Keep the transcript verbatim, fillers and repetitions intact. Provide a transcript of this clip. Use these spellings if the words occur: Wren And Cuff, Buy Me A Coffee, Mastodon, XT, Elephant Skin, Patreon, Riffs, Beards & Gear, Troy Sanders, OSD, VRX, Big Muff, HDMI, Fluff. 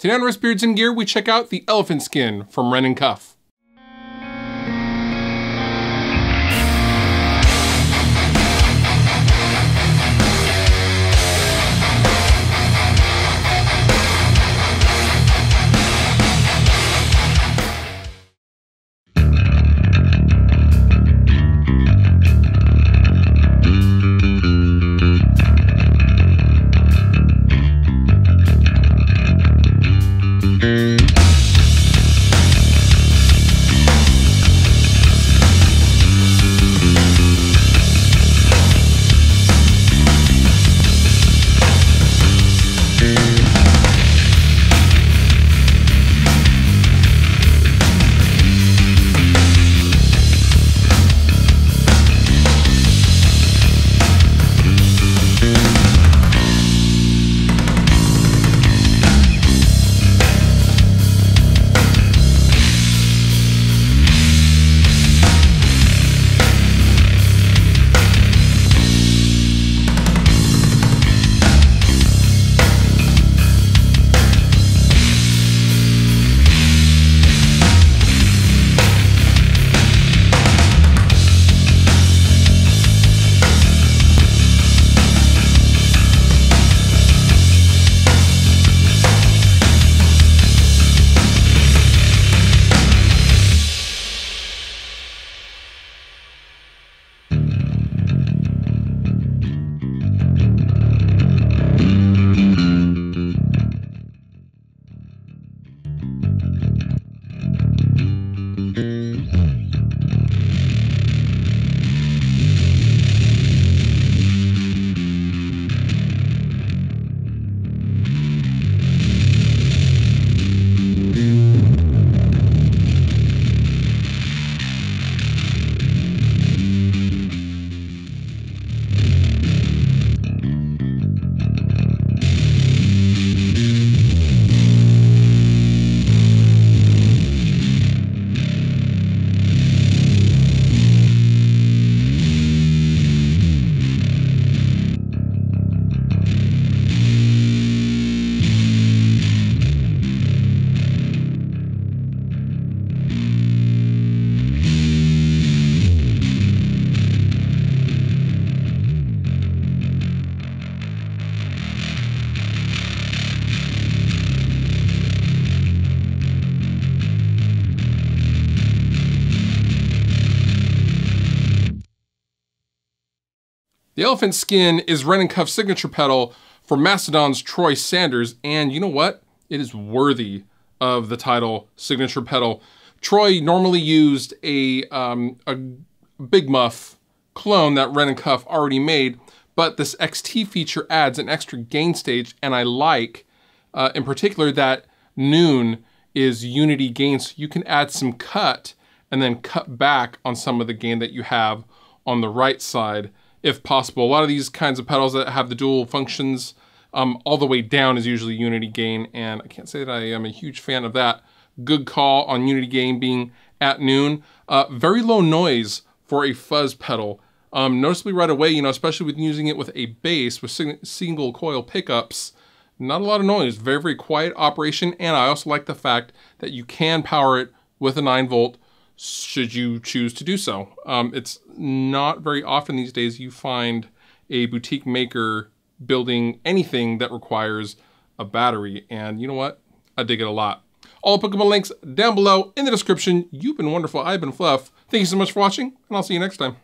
Today on Wrist, Beards and Gear, we check out the Elephant Skin from Wren and Cuff. The Elephant Skin is Wren and Cuff's signature pedal for Mastodon's Troy Sanders, and you know what? It is worthy of the title signature pedal. Troy normally used a, um, a Big Muff clone that Wren and Cuff already made, but this X T feature adds an extra gain stage, and I like, uh, in particular, that noon is unity gain, so you can add some cut and then cut back on some of the gain that you have on the right side, if possible. A lot of these kinds of pedals that have the dual functions um, all the way down is usually unity gain, and I can't say that I am a huge fan of that. Good call on unity gain being at noon. Uh, very low noise for a fuzz pedal. Um, noticeably right away, you know, especially with using it with a bass with sing single coil pickups, not a lot of noise, very, very quiet operation. And I also like the fact that you can power it with a nine volt should you choose to do so. Um, it's not very often these days you find a boutique maker building anything that requires a battery, and you know what? I dig it a lot. All applicable links down below in the description. You've been wonderful, I've been Fluff. Thank you so much for watching, and I'll see you next time.